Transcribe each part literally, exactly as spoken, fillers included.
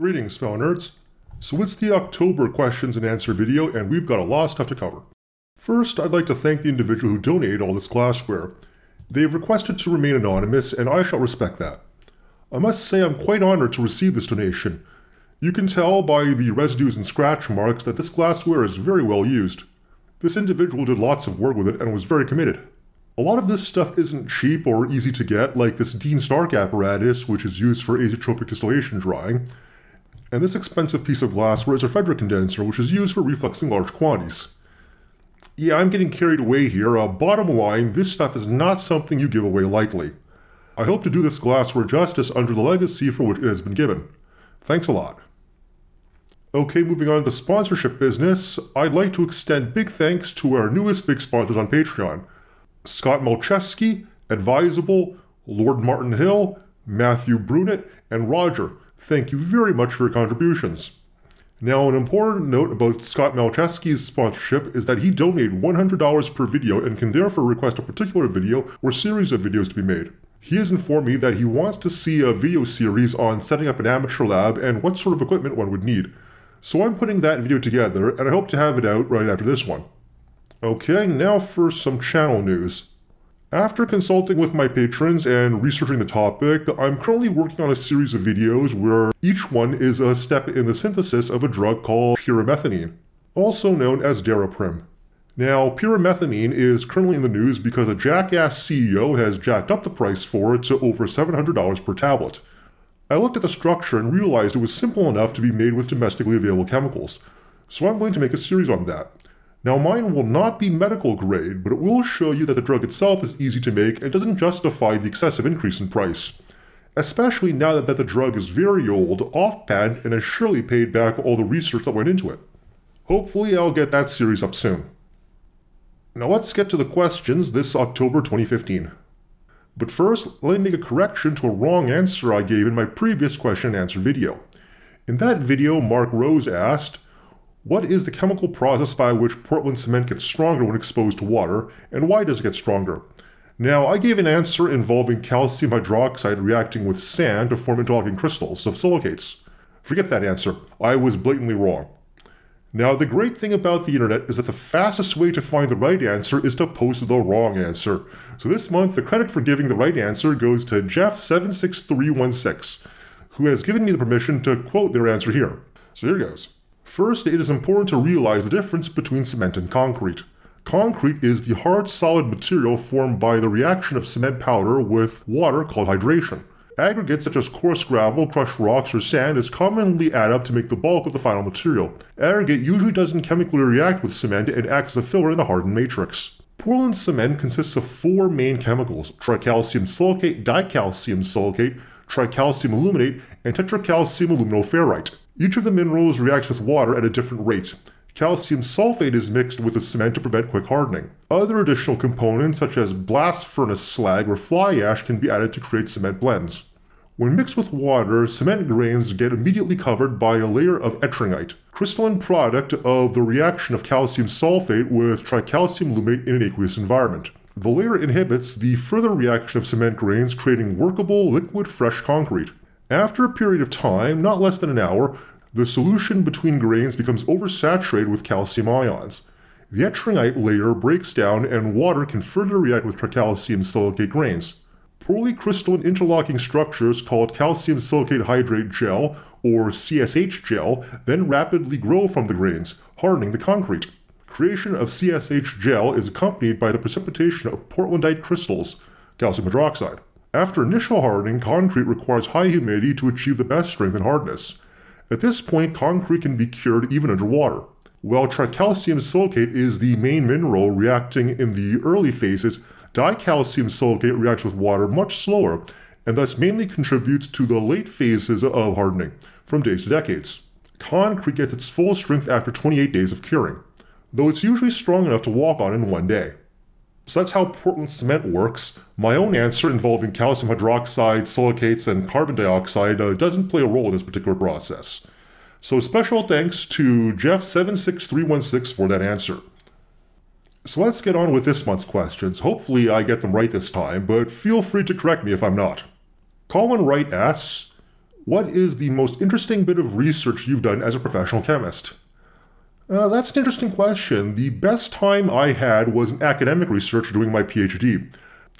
Greetings, fellow nerds. So it's the October questions and answer video, and we've got a lot of stuff to cover. First, I'd like to thank the individual who donated all this glassware. They've requested to remain anonymous, and I shall respect that. I must say I'm quite honored to receive this donation. You can tell by the residues and scratch marks that this glassware is very well used. This individual did lots of work with it and was very committed. A lot of this stuff isn't cheap or easy to get, like this Dean Stark apparatus, which is used for azeotropic distillation drying. And this expensive piece of glassware is a Friedrich condenser, which is used for refluxing large quantities. Yeah, I'm getting carried away here. Uh, bottom line, this stuff is not something you give away lightly. I hope to do this glassware justice under the legacy for which it has been given. Thanks a lot. Okay, moving on to sponsorship business, I'd like to extend big thanks to our newest big sponsors on Patreon. Scott Malcheski, Advisable, Lord Martin Hill, Matthew Brunette, and Roger. Thank you very much for your contributions. Now, an important note about Scott Malcheski's sponsorship is that he donated one hundred dollars per video and can therefore request a particular video or series of videos to be made. He has informed me that he wants to see a video series on setting up an amateur lab and what sort of equipment one would need. So I'm putting that video together, and I hope to have it out right after this one. Okay, now for some channel news. After consulting with my patrons and researching the topic, I'm currently working on a series of videos where each one is a step in the synthesis of a drug called pyrimethamine, also known as Daraprim. Now, pyrimethamine is currently in the news because a jackass C E O has jacked up the price for it to over seven hundred dollars per tablet. I looked at the structure and realized it was simple enough to be made with domestically available chemicals, so I'm going to make a series on that. Now, mine will not be medical grade, but it will show you that the drug itself is easy to make and doesn't justify the excessive increase in price. Especially now that, that the drug is very old, off-patent, and has surely paid back all the research that went into it. Hopefully I'll get that series up soon. Now let's get to the questions this October twenty fifteen. But first, let me make a correction to a wrong answer I gave in my previous question and answer video. In that video, Mark Rose asked, what is the chemical process by which Portland cement gets stronger when exposed to water, and why does it get stronger? Now, I gave an answer involving calcium hydroxide reacting with sand to form interlocking crystals of silicates. Forget that answer. I was blatantly wrong. Now, the great thing about the internet is that the fastest way to find the right answer is to post the wrong answer. So this month, the credit for giving the right answer goes to Jeff seven six three one six, who has given me the permission to quote their answer here. So here goes. First, it is important to realize the difference between cement and concrete. Concrete is the hard solid material formed by the reaction of cement powder with water called hydration. Aggregates such as coarse gravel, crushed rocks, or sand is commonly added up to make the bulk of the final material. Aggregate usually doesn't chemically react with cement and acts as a filler in the hardened matrix. Portland cement consists of four main chemicals: tricalcium silicate, dicalcium silicate, tricalcium aluminate, and tetracalcium aluminoferrite. Each of the minerals reacts with water at a different rate. Calcium sulfate is mixed with the cement to prevent quick hardening. Other additional components such as blast furnace slag or fly ash can be added to create cement blends. When mixed with water, cement grains get immediately covered by a layer of ettringite, crystalline product of the reaction of calcium sulfate with tricalcium alumate in an aqueous environment. The layer inhibits the further reaction of cement grains, creating workable, liquid, fresh concrete. After a period of time, not less than an hour, the solution between grains becomes oversaturated with calcium ions. The ettringite layer breaks down and water can further react with tricalcium silicate grains. Poorly crystalline interlocking structures called calcium silicate hydrate gel, or C S H gel, then rapidly grow from the grains, hardening the concrete. Creation of C S H gel is accompanied by the precipitation of portlandite crystals, calcium hydroxide. After initial hardening, concrete requires high humidity to achieve the best strength and hardness. At this point, concrete can be cured even underwater. While tricalcium silicate is the main mineral reacting in the early phases, dicalcium silicate reacts with water much slower and thus mainly contributes to the late phases of hardening, from days to decades. Concrete gets its full strength after twenty-eight days of curing, though it's usually strong enough to walk on in one day. So that's how Portland cement works. My own answer involving calcium hydroxide, silicates, and carbon dioxide uh, doesn't play a role in this particular process. So special thanks to Jeff seven six three one six for that answer. So let's get on with this month's questions. Hopefully I get them right this time, but feel free to correct me if I'm not. Colin Wright asks, What is the most interesting bit of research you've done as a professional chemist? Uh, that's an interesting question. The best time I had was in academic research doing my PhD.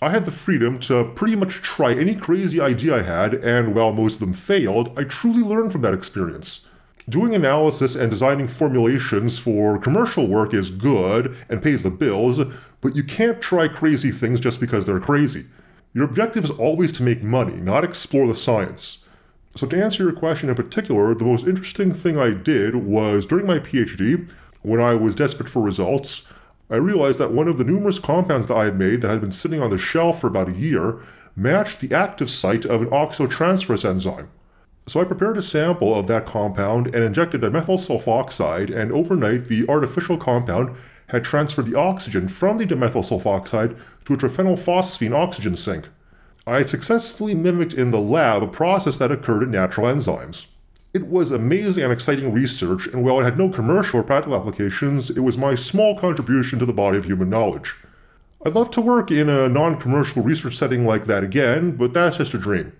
I had the freedom to pretty much try any crazy idea I had, and while most of them failed, I truly learned from that experience. Doing analysis and designing formulations for commercial work is good and pays the bills, but you can't try crazy things just because they're crazy. Your objective is always to make money, not explore the science. So to answer your question in particular, the most interesting thing I did was during my PhD, when I was desperate for results, I realized that one of the numerous compounds that I had made that had been sitting on the shelf for about a year matched the active site of an oxotransferase enzyme. So I prepared a sample of that compound and injected dimethyl sulfoxide, and overnight the artificial compound had transferred the oxygen from the dimethyl sulfoxide to a triphenylphosphine oxygen sink. I had successfully mimicked in the lab a process that occurred in natural enzymes. It was amazing and exciting research, and while it had no commercial or practical applications, it was my small contribution to the body of human knowledge. I'd love to work in a non-commercial research setting like that again, but that's just a dream.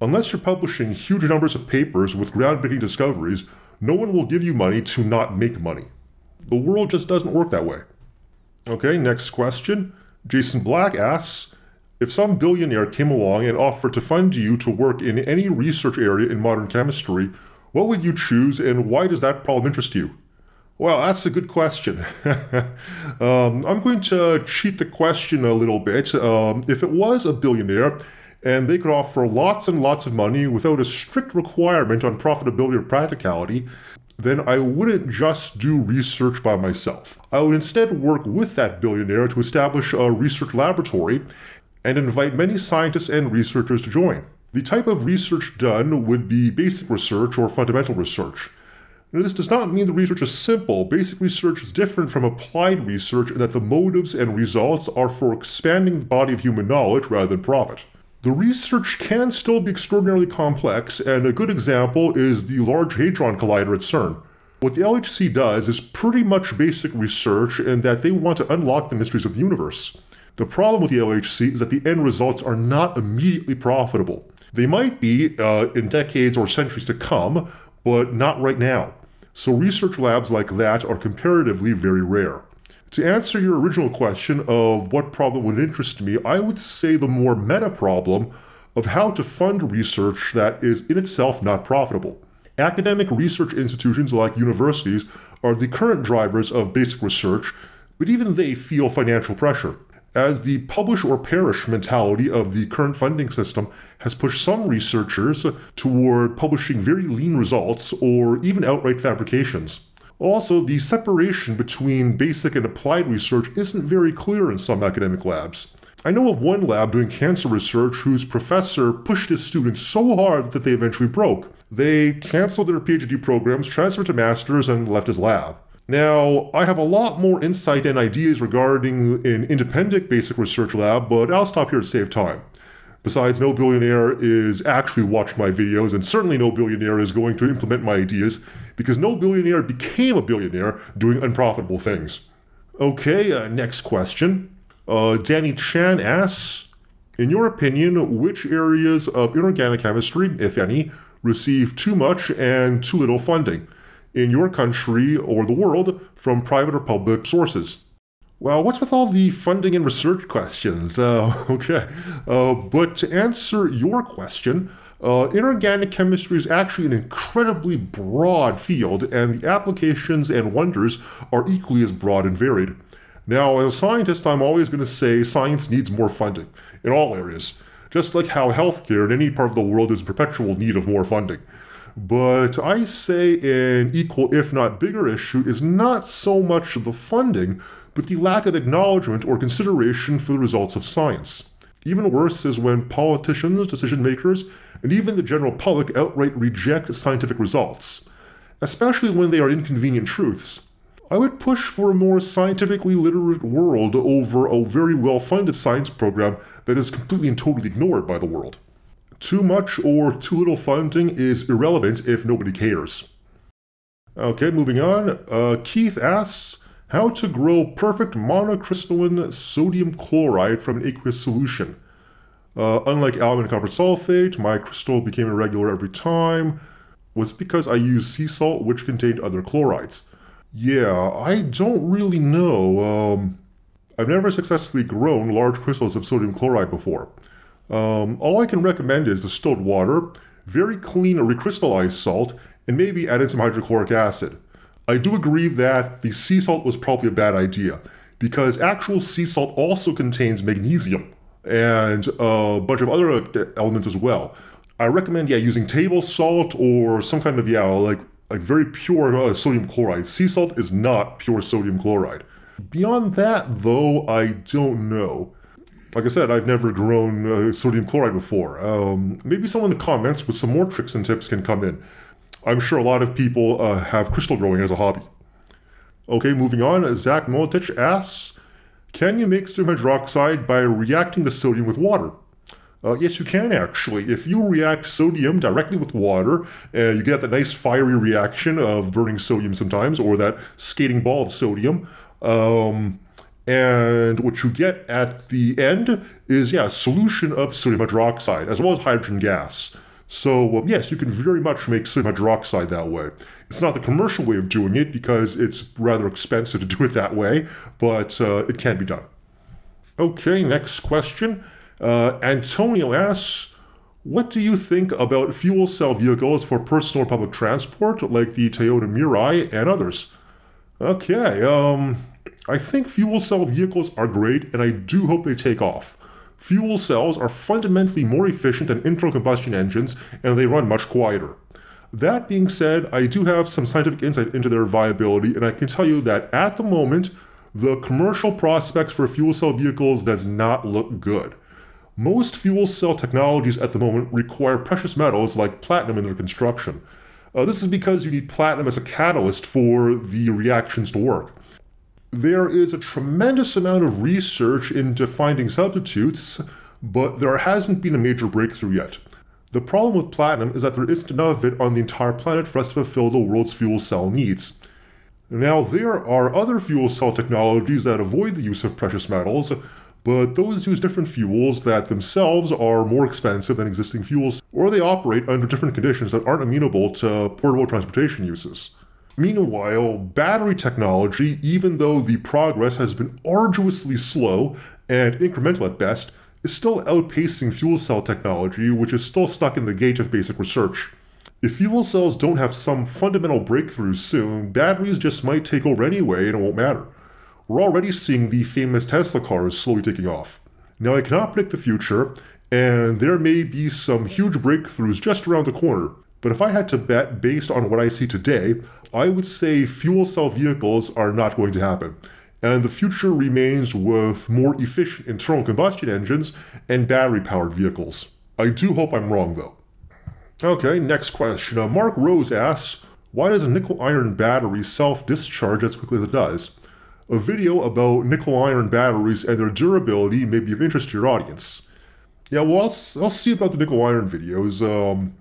Unless you're publishing huge numbers of papers with groundbreaking discoveries, no one will give you money to not make money. The world just doesn't work that way. Okay, next question. Jason Black asks, if some billionaire came along and offered to fund you to work in any research area in modern chemistry, what would you choose and why does that problem interest you? Well, that's a good question. um, I'm going to cheat the question a little bit. Um, if it was a billionaire, and they could offer lots and lots of money without a strict requirement on profitability or practicality, then I wouldn't just do research by myself. I would instead work with that billionaire to establish a research laboratory and invite many scientists and researchers to join. The type of research done would be basic research or fundamental research. Now, this does not mean the research is simple. Basic research is different from applied research in that the motives and results are for expanding the body of human knowledge rather than profit. The research can still be extraordinarily complex, and a good example is the Large Hadron Collider at CERN. What the L H C does is pretty much basic research in that they want to unlock the mysteries of the universe. The problem with the L H C is that the end results are not immediately profitable. They might be uh, in decades or centuries to come, but not right now. So research labs like that are comparatively very rare. To answer your original question of what problem would interest me, I would say the more meta problem of how to fund research that is in itself not profitable. Academic research institutions like universities are the current drivers of basic research, but even they feel financial pressure, as the publish or perish mentality of the current funding system has pushed some researchers toward publishing very lean results or even outright fabrications. Also, the separation between basic and applied research isn't very clear in some academic labs. I know of one lab doing cancer research whose professor pushed his students so hard that they eventually broke. They canceled their PhD programs, transferred to masters, and left his lab. Now, I have a lot more insight and ideas regarding an independent basic research lab, but I'll stop here to save time. Besides, no billionaire is actually watching my videos, and certainly no billionaire is going to implement my ideas, because no billionaire became a billionaire doing unprofitable things. Okay, uh, next question. Uh, Danny Chan asks, in your opinion, which areas of inorganic chemistry, if any, receive too much and too little funding in your country or the world from private or public sources? Well, what's with all the funding and research questions? Uh, okay, uh, but to answer your question, uh, inorganic chemistry is actually an incredibly broad field, and the applications and wonders are equally as broad and varied. Now, as a scientist, I'm always going to say science needs more funding in all areas, just like how healthcare in any part of the world is in perpetual need of more funding. But I say an equal, if not bigger, issue is not so much the funding, but the lack of acknowledgement or consideration for the results of science. Even worse is when politicians, decision makers, and even the general public outright reject scientific results, especially when they are inconvenient truths. I would push for a more scientifically literate world over a very well-funded science program that is completely and totally ignored by the world. Too much or too little funding is irrelevant if nobody cares. Okay, moving on. Uh, Keith asks, how to grow perfect monocrystalline sodium chloride from an aqueous solution. Uh, unlike alum and copper sulfate, my crystal became irregular every time. Was it because I used sea salt, which contained other chlorides? Yeah, I don't really know. Um, I've never successfully grown large crystals of sodium chloride before. Um, all I can recommend is distilled water, very clean recrystallized salt, and maybe adding some hydrochloric acid. I do agree that the sea salt was probably a bad idea, because actual sea salt also contains magnesium and a bunch of other elements as well. I recommend, yeah, using table salt or some kind of, yeah, like, like very pure uh, sodium chloride. Sea salt is not pure sodium chloride. Beyond that, though, I don't know. Like I said, I've never grown uh, sodium chloride before. Um, maybe someone in the comments with some more tricks and tips can come in. I'm sure a lot of people uh, have crystal growing as a hobby. Okay, moving on. Zach Molotich asks, can you make sodium hydroxide by reacting the sodium with water? Uh, yes, you can actually. If you react sodium directly with water, uh, you get that nice fiery reaction of burning sodium sometimes, or that skating ball of sodium. Um, and what you get at the end is, yeah, a solution of sodium hydroxide, as well as hydrogen gas. So, um, yes, you can very much make sodium hydroxide that way. It's not the commercial way of doing it because it's rather expensive to do it that way, but uh, it can be done. Okay, next question. Uh, Antonio asks, what do you think about fuel cell vehicles for personal or public transport, like the Toyota Mirai and others? Okay, um, I think fuel cell vehicles are great, and I do hope they take off. Fuel cells are fundamentally more efficient than internal combustion engines, and they run much quieter. That being said, I do have some scientific insight into their viability, and I can tell you that at the moment, the commercial prospects for fuel cell vehicles does not look good. Most fuel cell technologies at the moment require precious metals like platinum in their construction. Uh, this is because you need platinum as a catalyst for the reactions to work. There is a tremendous amount of research into finding substitutes, but there hasn't been a major breakthrough yet. The problem with platinum is that there isn't enough of it on the entire planet for us to fulfill the world's fuel cell needs. Now, there are other fuel cell technologies that avoid the use of precious metals, but those use different fuels that themselves are more expensive than existing fuels, or they operate under different conditions that aren't amenable to portable transportation uses. Meanwhile, battery technology, even though the progress has been arduously slow and incremental at best, is still outpacing fuel cell technology, which is still stuck in the gate of basic research. If fuel cells don't have some fundamental breakthroughs soon, batteries just might take over anyway and it won't matter. We're already seeing the famous Tesla cars slowly taking off. Now, I cannot predict the future, and there may be some huge breakthroughs just around the corner. But if I had to bet based on what I see today, I would say fuel cell vehicles are not going to happen. And the future remains with more efficient internal combustion engines and battery-powered vehicles. I do hope I'm wrong, though. Okay, next question. Uh, Mark Rose asks, why does a nickel-iron battery self-discharge as quickly as it does? A video about nickel-iron batteries and their durability may be of interest to your audience. Yeah, well, I'll, I'll see about the nickel-iron videos. Um...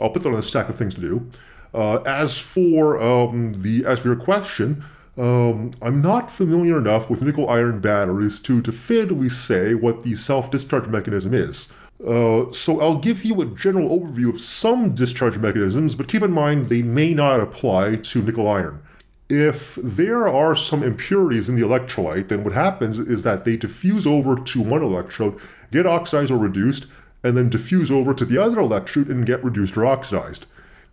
I'll put that on a stack of things to do. Uh, as for um, the as for your question, um, I'm not familiar enough with nickel-iron batteries to definitively say what the self-discharge mechanism is. Uh, so I'll give you a general overview of some discharge mechanisms, but keep in mind they may not apply to nickel-iron. If there are some impurities in the electrolyte, then what happens is that they diffuse over to one electrode, get oxidized or reduced, and then diffuse over to the other electrode and get reduced or oxidized.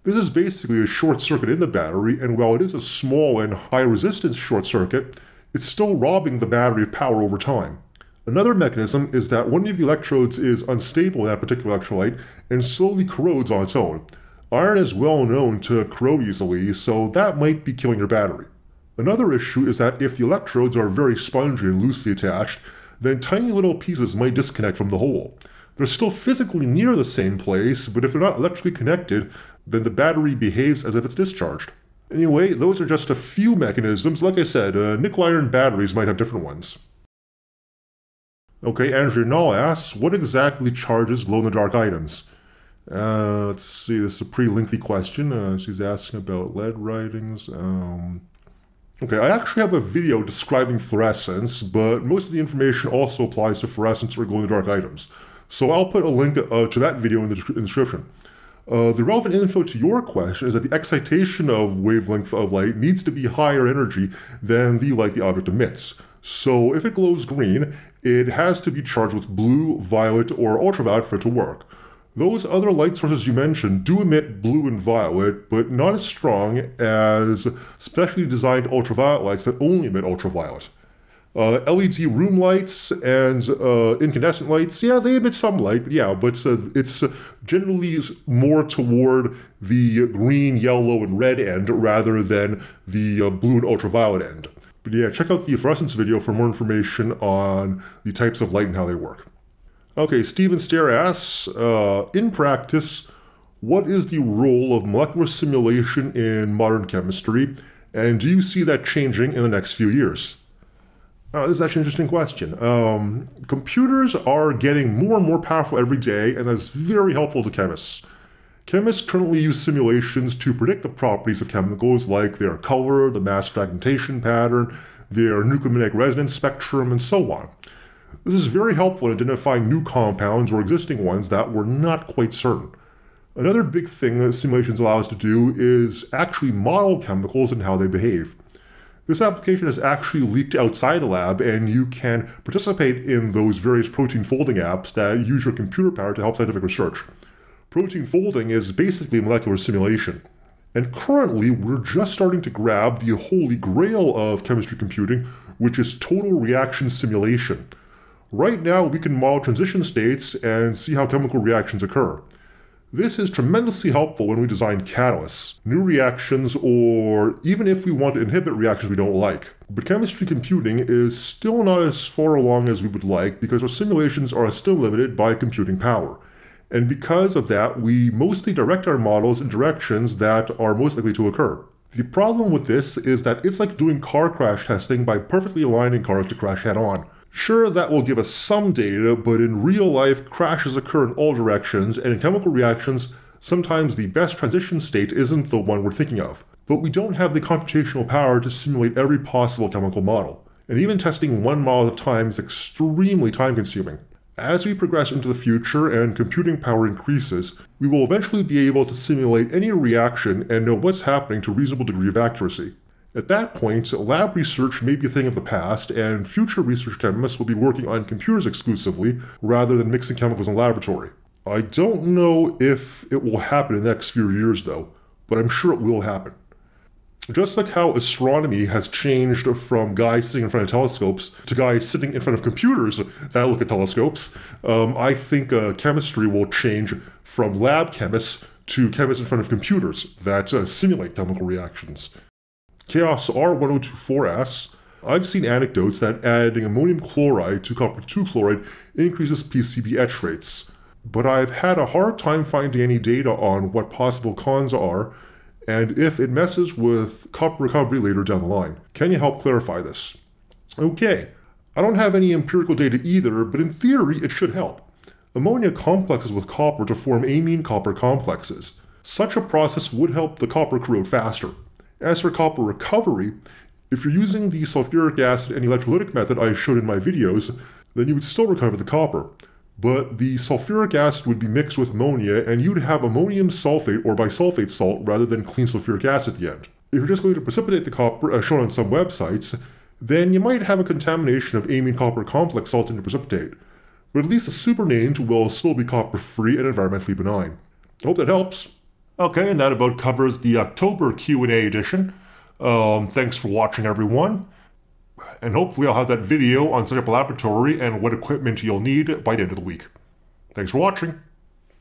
This is basically a short circuit in the battery, and while it is a small and high resistance short circuit, it's still robbing the battery of power over time. Another mechanism is that one of the electrodes is unstable in that particular electrolyte and slowly corrodes on its own. Iron is well known to corrode easily, so that might be killing your battery. Another issue is that if the electrodes are very spongy and loosely attached, then tiny little pieces might disconnect from the whole. They're still physically near the same place, but if they're not electrically connected, then the battery behaves as if it's discharged. Anyway, those are just a few mechanisms. Like I said, uh, nickel-iron batteries might have different ones. Okay, Andrew Nall asks, what exactly charges glow-in-the-dark items? Uh, let's see, this is a pretty lengthy question. Uh, she's asking about lead writings. Um, okay, I actually have a video describing fluorescence, but most of the information also applies to fluorescence or glow-in-the-dark items. So I'll put a link uh, to that video in the, in the description. Uh, the relevant info to your question is that the excitation of wavelength of light needs to be higher energy than the light the object emits. So if it glows green, it has to be charged with blue, violet, or ultraviolet for it to work. Those other light sources you mentioned do emit blue and violet, but not as strong as specially designed ultraviolet lights that only emit ultraviolet. Uh, L E D room lights and uh, incandescent lights, yeah, they emit some light, but yeah, but uh, it's generally more toward the green, yellow, and red end rather than the uh, blue and ultraviolet end. But yeah, check out the fluorescence video for more information on the types of light and how they work. Okay, Steven Stair asks, uh, in practice, what is the role of molecular simulation in modern chemistry, and do you see that changing in the next few years? Uh, this is actually an interesting question. Um, computers are getting more and more powerful every day, and that's very helpful to chemists. Chemists currently use simulations to predict the properties of chemicals like their color, the mass fragmentation pattern, their nucleomatic resonance spectrum, and so on. This is very helpful in identifying new compounds or existing ones that we're not quite certain. Another big thing that simulations allow us to do is actually model chemicals and how they behave. This application has actually leaked outside the lab, and you can participate in those various protein folding apps that use your computer power to help scientific research. Protein folding is basically molecular simulation. And currently, we're just starting to grab the holy grail of chemistry computing, which is total reaction simulation. Right now, we can model transition states and see how chemical reactions occur. This is tremendously helpful when we design catalysts, new reactions, or even if we want to inhibit reactions we don't like. But chemistry computing is still not as far along as we would like because our simulations are still limited by computing power. And because of that, we mostly direct our models in directions that are most likely to occur. The problem with this is that it's like doing car crash testing by perfectly aligning cars to crash head-on. Sure, that will give us some data, but in real life, crashes occur in all directions, and in chemical reactions, sometimes the best transition state isn't the one we're thinking of. But we don't have the computational power to simulate every possible chemical model, and even testing one model at a time is extremely time-consuming. As we progress into the future and computing power increases, we will eventually be able to simulate any reaction and know what's happening to a reasonable degree of accuracy. At that point, lab research may be a thing of the past, and future research chemists will be working on computers exclusively rather than mixing chemicals in the laboratory. I don't know if it will happen in the next few years though, but I'm sure it will happen. Just like how astronomy has changed from guys sitting in front of telescopes to guys sitting in front of computers that look at telescopes, um, I think uh, chemistry will change from lab chemists to chemists in front of computers that uh, simulate chemical reactions. Chaos R one oh two four asks, I've seen anecdotes that adding ammonium chloride to copper two chloride increases P C B etch rates, but I've had a hard time finding any data on what possible cons are and if it messes with copper recovery later down the line. Can you help clarify this? Okay, I don't have any empirical data either, but in theory it should help. Ammonia complexes with copper to form amine copper complexes. Such a process would help the copper corrode faster. As for copper recovery, if you're using the sulfuric acid and electrolytic method I showed in my videos, then you would still recover the copper. But the sulfuric acid would be mixed with ammonia, and you'd have ammonium sulfate or bisulfate salt rather than clean sulfuric acid at the end. If you're just going to precipitate the copper, as shown on some websites, then you might have a contamination of amine copper complex salt in your precipitate. But at least the supernatant will still be copper-free and environmentally benign. I hope that helps. Okay, and that about covers the October Q and A edition. Um, thanks for watching, everyone. And hopefully I'll have that video on setting up a laboratory and what equipment you'll need by the end of the week. Thanks for watching.